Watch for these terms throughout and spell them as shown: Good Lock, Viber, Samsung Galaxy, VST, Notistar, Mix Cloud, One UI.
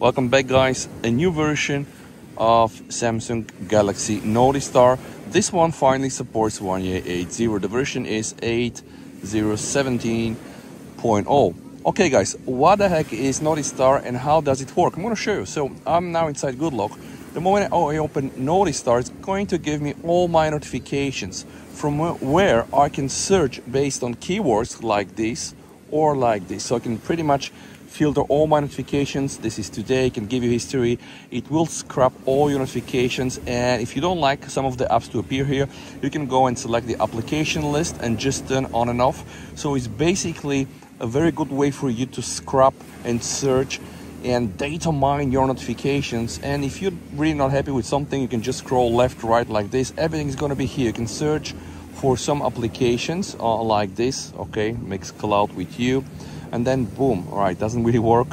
Welcome back, guys. A new version of Samsung Galaxy Notistar. This one finally supports One UI 8.0. The version is 8.0.17.0. Okay, guys, what the heck is Notistar and how does it work? I'm going to show you. So I'm now inside Good Lock. The moment I open Notistar, it's going to give me all my notifications from where I can search based on keywords like this or like this. So I can pretty much filter all my notifications. This is today, I can give you history. It will scrub all your notifications. And if you don't like some of the apps to appear here, you can go and select the application list and just turn on and off. So it's basically a very good way for you to scrub and search and data mine your notifications. And if you're really not happy with something, you can just scroll left, right like this. Everything's going to be here. You can search for some applications like this. Okay, Mix Cloud with you, and then boom. All right, doesn't really work,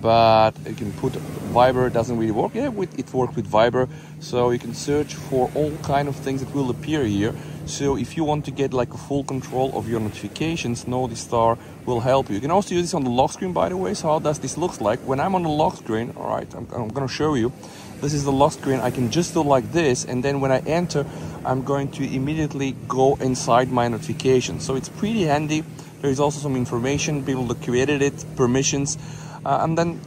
but you can put Viber. Doesn't really work. Yeah, it worked with Viber. So you can search for all kind of things that will appear here. So if you want to get like a full control of your notifications, Notistar will help you. You can also use this on the lock screen, by the way. So how does this look like? When I'm on the lock screen, all right, I'm going to show you. This is the lock screen. I can just do like this. And then when I enter, I'm going to immediately go inside my notifications. So it's pretty handy. There is also some information, people that created it, permissions, and then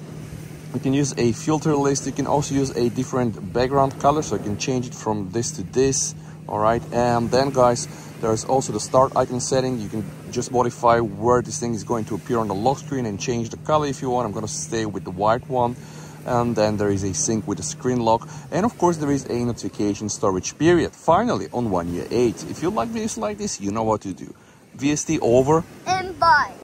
you can use a filter list. You can also use a different background color, so you can change it from this to this. All right, and then, guys, there is also the start icon setting. You can just modify where this thing is going to appear on the lock screen and change the color if you want. I'm going to stay with the white one. And then there is a sync with a screen lock. And of course, there is a notification storage period. Finally, on One UI 8. If you like videos like this, you know what to do. VST over and bye.